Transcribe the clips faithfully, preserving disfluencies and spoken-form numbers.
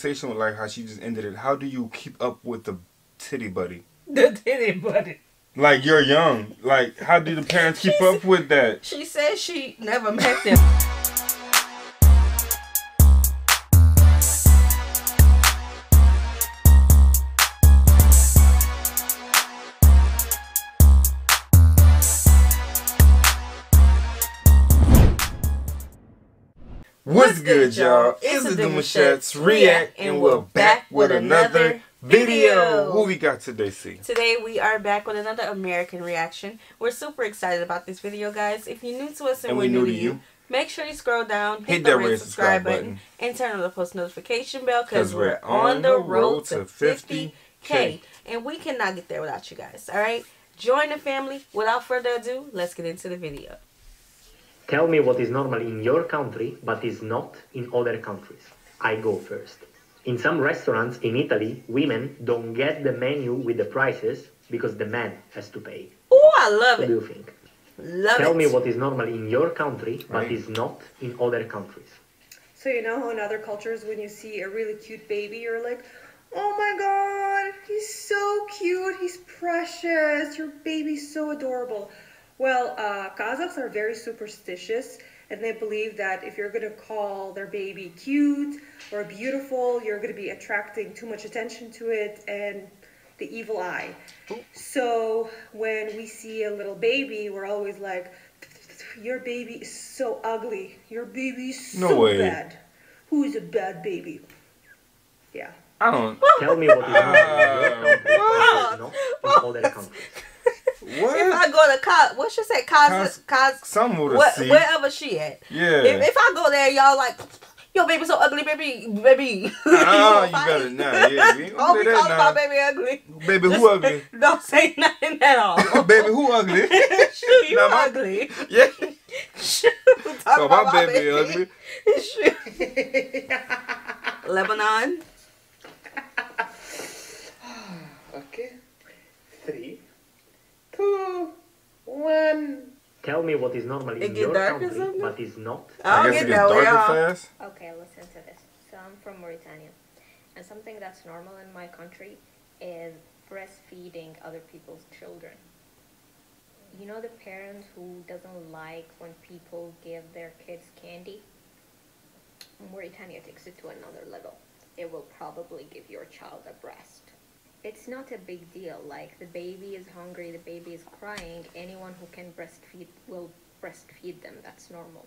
conversation with like how she just ended it. How do you keep up with the titty buddy? The titty buddy. Like, you're young. Like, how do the parents keep up with that? She said she never met them. What's good, y'all? It's the Demouchets React, and we're back with another video. What we got today, C? Today we are back with another American reaction. We're super excited about this video, guys. If you're new to us and, and we're new to you, make sure you scroll down, hit, hit the red subscribe button, and turn on the post notification bell because we're on the road to fifty K. And we cannot get there without you guys, alright? Join the family. Without further ado, let's get into the video. Tell me what is normal in your country, but is not in other countries. I go first. In some restaurants in Italy, women don't get the menu with the prices because the man has to pay. Oh, I love it. What do you think? Love it. Tell me what is normal in your country, but is not in other countries. So you know how in other cultures, when you see a really cute baby, you're like, oh my God, he's so cute, he's precious, your baby's so adorable. Well, uh, Kazakhs are very superstitious, and they believe that if you're going to call their baby cute or beautiful, you're going to be attracting too much attention to it and the evil eye. So when we see a little baby, we're always like, your baby is so ugly. Your baby is so no way. bad. Who is a bad baby? Yeah. I don't. Tell me what is wrong. What? If I go to Cos, what she say, Cos, Cos, some what, wherever she at. Yeah. If, if I go there, y'all like, yo, baby, so ugly, baby, baby. Oh, you better not. Yeah, baby. Don't be calling my baby ugly. Baby, who ugly? Don't say nothing at all. Baby, who ugly? Shoot, you now, my, ugly. Yeah. Shoot, talk so about my baby, my baby ugly. Shoot. Lebanon. Okay. Three. Two, one. Tell me what is normally in your country, but is not. I, I guess it gets darker fast. Okay, listen to this. So I'm from Mauritania, and something that's normal in my country is breastfeeding other people's children. You know the parents who doesn't like when people give their kids candy? Mauritania takes it to another level. It will probably give your child a breast. It's not a big deal, like the baby is hungry, the baby is crying, anyone who can breastfeed will breastfeed them, that's normal.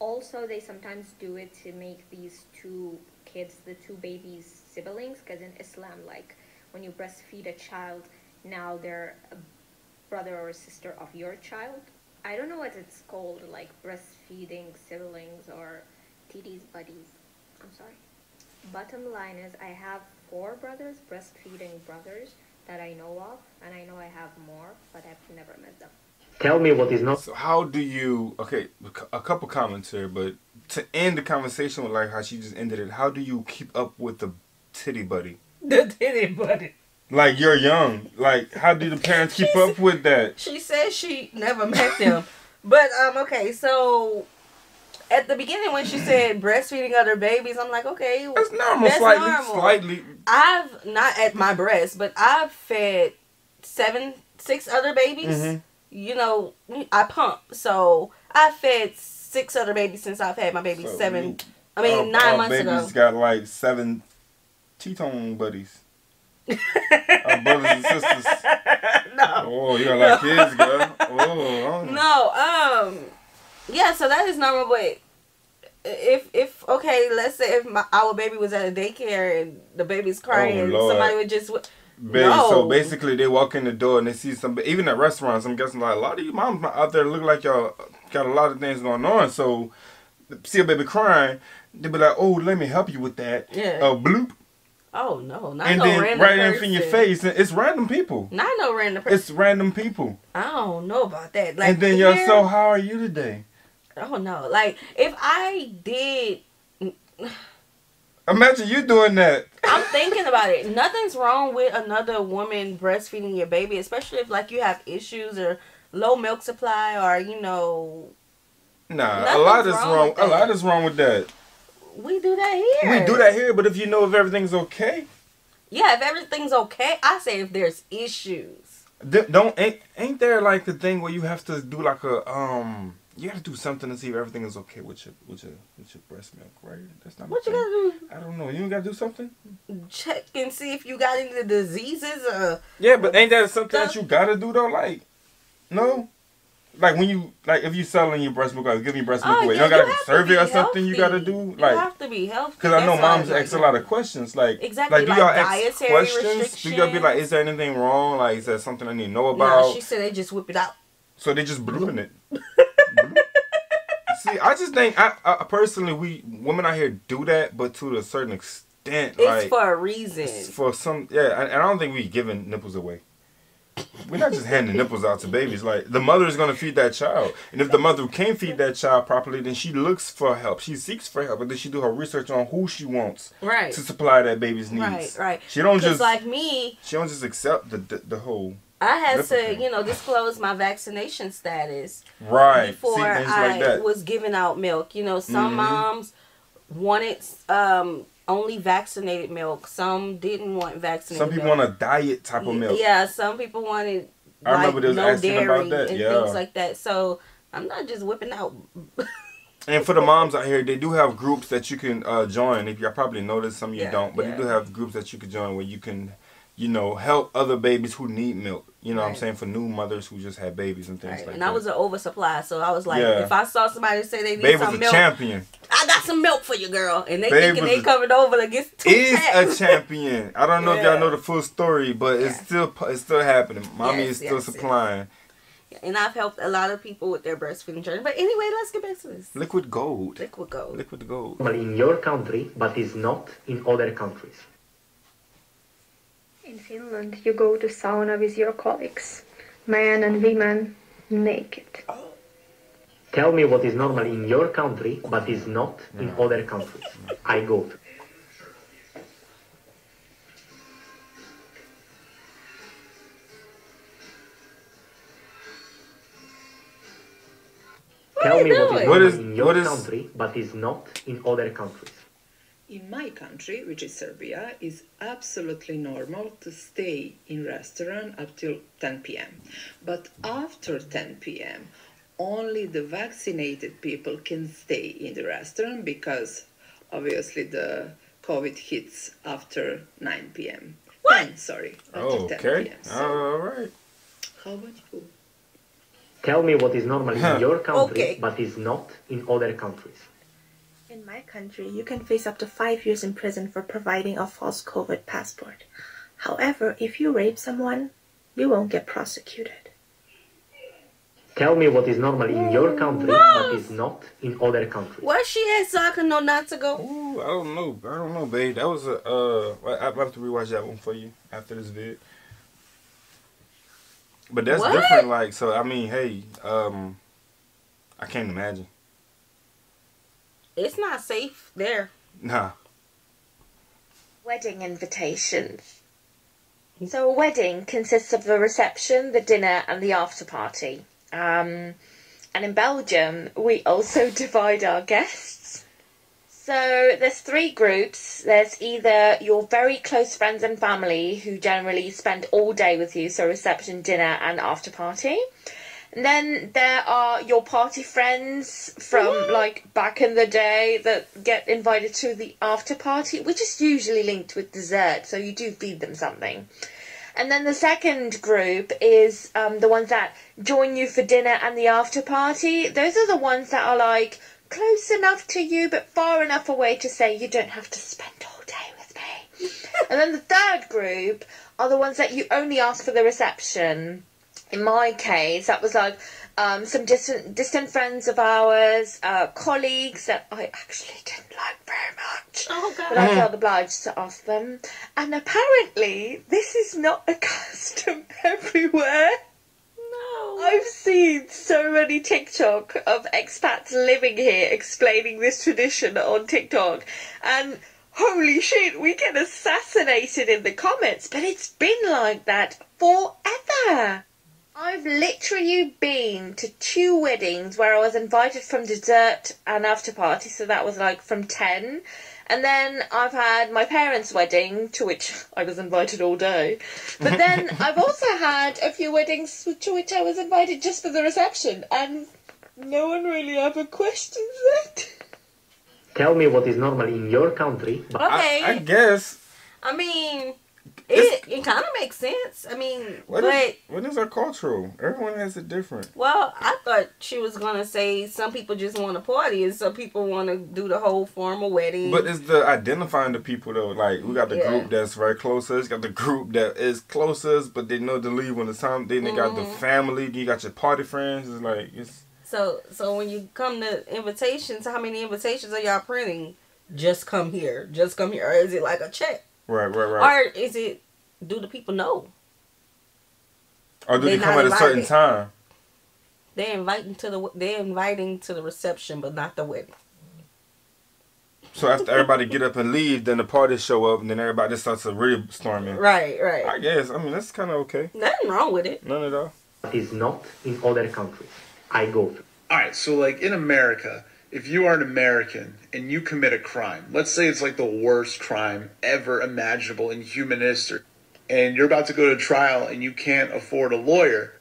Also, they sometimes do it to make these two kids, the two babies, siblings, because in Islam, like, when you breastfeed a child, now they're a brother or a sister of your child. I don't know what it's called, like breastfeeding siblings or T D's buddies, I'm sorry. Bottom line is, I have four brothers, breastfeeding brothers, that I know of, and I know I have more, but I've never met them. Tell me what is not. So how do you? Okay, a couple comments here, but to end the conversation with like how she just ended it, how do you keep up with the titty buddy? The titty buddy. Like, you're young. Like, how do the parents keep up with that? She says she never met them, but um, okay, so. At the beginning when she said breastfeeding other babies, I'm like, okay, that's normal. That's slightly, normal. Slightly. I've, not at my breast, but I've fed seven, six other babies. Mm-hmm. You know, I pump. So I've fed six other babies since I've had my baby so seven, you, I mean, our, nine our months ago. Our baby's got like seven T-tone buddies. Our brothers and sisters. No. Oh, you got like no. kids, girl. Oh, no, um... yeah, so that is normal, but if, if okay, let's say if my, our baby was at a daycare and the baby's crying, oh, Lord. somebody would just... Baby, no. So basically they walk in the door and they see some... Even at restaurants, I'm guessing like a lot of you moms out there look like y'all got a lot of things going on, so see a baby crying, they be like, oh, let me help you with that. Yeah. Uh, bloop. Oh, no, not and no then random right person. in your face, and it's random people. Not no random person. It's random people. I don't know about that. Like, and then you're so, how are you today? Oh no! Like if I did, imagine you doing that. I'm thinking about it. Nothing's wrong with another woman breastfeeding your baby, especially if like you have issues or low milk supply or you know. Nah, a lot is wrong. A lot is wrong with that. We do that here. We do that here, but if you know if everything's okay. Yeah, if everything's okay, I say if there's issues. The, don't ain't, ain't there like the thing where you have to do like a um you have to do something to see if everything is okay with your with your with your breast milk, right? That's not what you gotta do. I don't know. You ain't gotta do something. Check and see if you got any diseases or yeah, but ain't that something stuff? that you gotta do though? Like, no. Like when you like if you selling your breast milk, like giving your breast milk oh, away, yeah, you don't got a survey or something you gotta do. Like you have to be healthy. Because I know moms ask a lot of questions. Like exactly. Like, do y'all ask questions? Do y'all be like, is there anything wrong? Like, is there something I need to know about? No, she said they just whip it out. So they just blooping it. See, I just think I, I personally we women out here do that, but to a certain extent, it's like, for a reason. For some, yeah, and I, I don't think we giving nipples away. We're not just handing nipples out to babies. Like, the mother is going to feed that child. And if the mother can't feed that child properly, then she looks for help. She seeks for help. And then she do her research on who she wants right. to supply that baby's needs. Right, right. She don't just... like me... She don't just accept the, the, the whole... I had to, thing. you know, disclose my vaccination status. Right. Before See, I like was giving out milk. You know, some mm-hmm. moms wanted... Um, only vaccinated milk. Some didn't want vaccinated milk. Some people milk. want a diet type of milk. Yeah, some people wanted I like, remember there was no asking dairy about that. and yeah. things like that. So I'm not just whipping out. And for the moms out here, they do have groups that you can uh, join. If you probably noticed, some you yeah, don't, but yeah. you do have groups that you can join where you can, you know, help other babies who need milk. You know right. what I'm saying? For new mothers who just had babies and things right. like and that. And I was an oversupply, so I was like, yeah. if I saw somebody say they need Babe some was a milk, champion. I got some milk for you, girl. And they Babe thinking they covered over against two Is packs. a champion. I don't know yeah. if y'all know the full story, but yeah. it's still it's still happening. Mommy yes, is still yes, supplying. Yes. And I've helped a lot of people with their breastfeeding journey. But anyway, let's get back to this. Liquid gold. Liquid gold. Liquid gold. Well, in your country, but is not in other countries. In Finland, you go to sauna with your colleagues, men and women, naked. Tell me what is normal in your country, but is not in no. other countries. I go to. What Tell me what is, what is in your what is... country, but is not in other countries. In my country, which is Serbia, is absolutely normal to stay in restaurant up till ten p m But after ten p m, only the vaccinated people can stay in the restaurant because obviously the COVID hits after nine p m What? ten, sorry. Oh, after okay. ten p m So all right. How about you? Tell me what is normal huh. in your country, okay. but is not in other countries. In my country, you can face up to five years in prison for providing a false COVID passport. However, if you rape someone, you won't get prosecuted. Tell me what is normal in your country, but is not in other countries. Where she at so I can know not to go? Ooh, I don't know. I don't know, babe. That was a... Uh, I'll have to rewatch that one for you after this vid. But that's what? different, like... So, I mean, hey, um, I can't imagine. It's not safe there. Nah. Wedding invitations. So a wedding consists of the reception, the dinner, and the after party. Um, and in Belgium, we also divide our guests. So there's three groups. There's either your very close friends and family who generally spend all day with you, so reception, dinner, and after party. And then there are your party friends from Ooh. like back in the day that get invited to the after party, which is usually linked with dessert, so you do feed them something. And then the second group is um, the ones that join you for dinner and the after party. Those are the ones that are like close enough to you but far enough away to say you don't have to spend all day with me. And then the third group are the ones that you only ask for the reception. In my case, that was like um, some distant, distant friends of ours, uh, colleagues that I actually didn't like very much. Oh, God. But I felt obliged to ask them. And apparently, this is not a custom everywhere. No. I've seen so many TikTok of expats living here explaining this tradition on TikTok. And... holy shit, we get assassinated in the comments. But it's been like that forever. I've literally been to two weddings where I was invited from dessert and after party, so that was like from ten. And then I've had my parents' wedding, to which I was invited all day. But then I've also had a few weddings to which I was invited just for the reception, and no one really ever questions it. Tell me what is normally in your country. But okay. I, I guess. I mean, it, it kind of makes sense. I mean, what but... Is, what is our cultural? Everyone has it different. Well, I thought she was going to say some people just want to party and some people want to do the whole formal wedding. But it's the identifying the people, though. Like, we got the yeah. group that's very closest. Got the group that is closest, but they know to leave when it's time. Then they mm-hmm. got the family. Then you got your party friends. It's like, it's... So, so when you come to invitations, how many invitations are y'all printing? Just come here. Just come here. Or is it like a check? Right, right, right. Or is it, do the people know? Or do they come at a certain time? They're inviting to the they're inviting to the reception, but not the wedding. So after everybody get up and leave, then the parties show up, and then everybody just starts to rib-storming. Right, right. I guess. I mean, that's kind of okay. Nothing wrong with it. None at all. It is not in other countries. I go through. All right, so like in America, if you are an American and you commit a crime, let's say it's like the worst crime ever imaginable in human history, and you're about to go to trial and you can't afford a lawyer,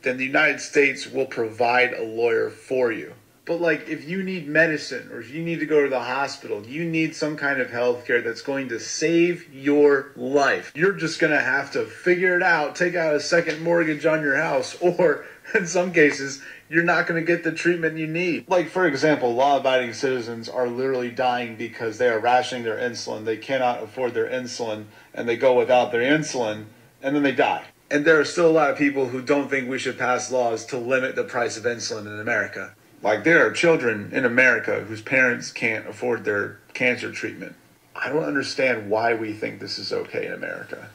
then the United States will provide a lawyer for you. But like if you need medicine or if you need to go to the hospital, you need some kind of health care that's going to save your life. You're just going to have to figure it out, take out a second mortgage on your house, or in some cases, you're not going to get the treatment you need. Like, for example, law-abiding citizens are literally dying because they are rationing their insulin. They cannot afford their insulin, and they go without their insulin, and then they die. And there are still a lot of people who don't think we should pass laws to limit the price of insulin in America. Like, there are children in America whose parents can't afford their cancer treatment. I don't understand why we think this is okay in America.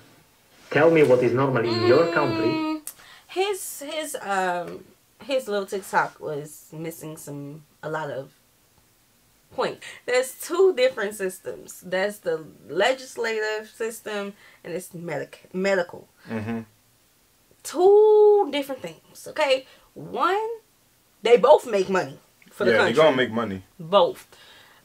Tell me what is normally in your country. His his um his little TikTok was missing some a lot of points. There's two different systems. There's the legislative system and it's medic medical. Mm-hmm. Two different things. Okay, one, they both make money for the yeah, country. Yeah, they gonna make money. Both,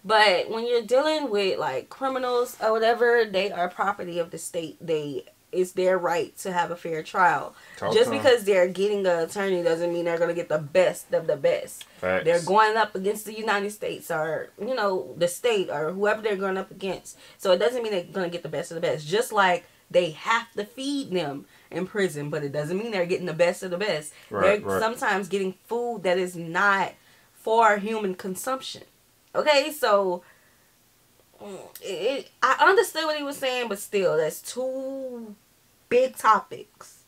but when you're dealing with like criminals or whatever, they are property of the state. They It's their right to have a fair trial. Talk Just because they're getting an attorney doesn't mean they're going to get the best of the best. Facts. They're going up against the United States or, you know, the state or whoever they're going up against. So it doesn't mean they're going to get the best of the best. Just like they have to feed them in prison, but it doesn't mean they're getting the best of the best. Right, they're right. sometimes getting food that is not for human consumption. Okay, so... It, it, I understood what he was saying, but still, that's two big topics.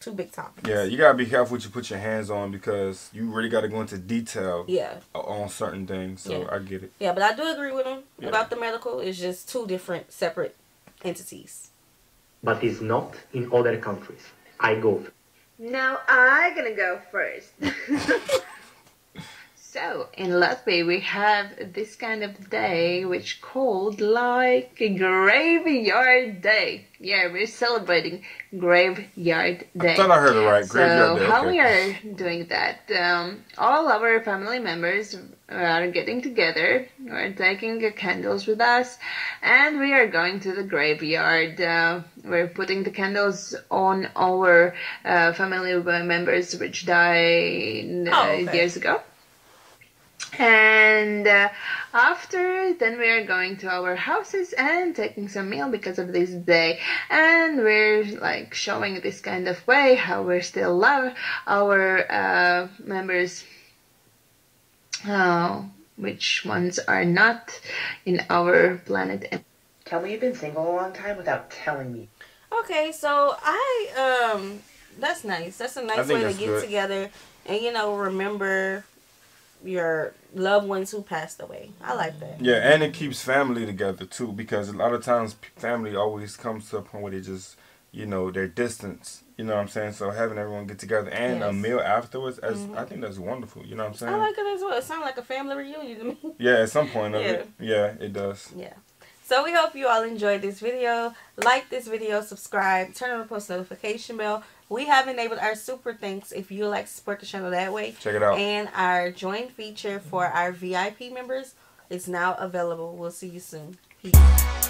Two big topics. Yeah, you gotta be careful what you put your hands on because you really gotta go into detail. Yeah. On certain things, so yeah. I get it. Yeah, but I do agree with him yeah. about the medical. It's just two different, separate entities. But it's not in other countries. I go. Now I'm gonna go first. So, in Latvia, we have this kind of day, which called like a graveyard day. Yeah, we're celebrating graveyard day. I thought I heard it right, graveyard day. So, how we are doing that, um, all our family members are getting together, we're taking the candles with us, and we are going to the graveyard. Uh, we're putting the candles on our uh, family members, which died uh, oh, okay. years ago. And uh, after, then we are going to our houses and taking some meal because of this day. And we're like showing this kind of way how we still love our uh, members, uh, which ones are not in our planet. Tell me you've been single a long time without telling me. Okay, so I, um, that's nice. That's a nice way to get together and, you know, remember your loved ones who passed away. I like that. Yeah, and it keeps family together too, because a lot of times family always comes to a point where they just, you know, they're distance. You know what I'm saying? So having everyone get together and yes. a meal afterwards, as mm-hmm. I think that's wonderful. You know what I'm saying? I like it as well. It sounds like a family reunion to me. Yeah, at some point of yeah. it. Yeah, it does. Yeah. So we hope you all enjoyed this video. Like this video, subscribe, turn on the post notification bell. We have enabled our super thanks if you like to support the channel that way. Check it out. And our join feature for our V I P members is now available. We'll see you soon. Peace.